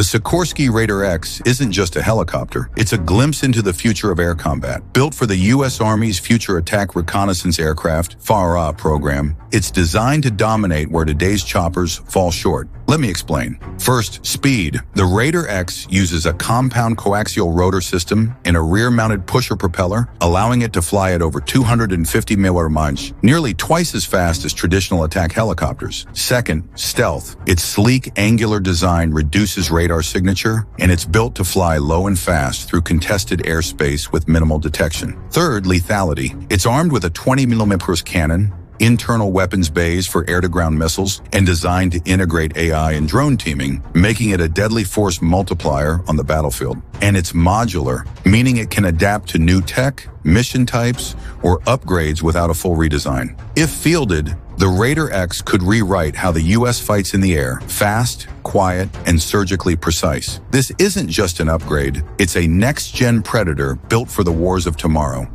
The Sikorsky Raider X isn't just a helicopter, it's a glimpse into the future of air combat. Built for the U.S. Army's Future Attack Reconnaissance Aircraft, FARA program, it's designed to dominate where today's choppers fall short. Let me explain. First, speed. The Raider X uses a compound coaxial rotor system and a rear-mounted pusher propeller, allowing it to fly at over 250 mph, nearly twice as fast as traditional attack helicopters. Second, stealth. Its sleek, angular design reduces radar signature, and it's built to fly low and fast through contested airspace with minimal detection. Third, lethality. It's armed with a 20mm cannon, internal weapons bays for air-to-ground missiles, and designed to integrate AI and drone teaming, making it a deadly force multiplier on the battlefield. And it's modular, meaning it can adapt to new tech, mission types, or upgrades without a full redesign. If fielded, the Raider X could rewrite how the U.S. fights in the air, fast, quiet, and surgically precise. This isn't just an upgrade, it's a next-gen predator built for the wars of tomorrow.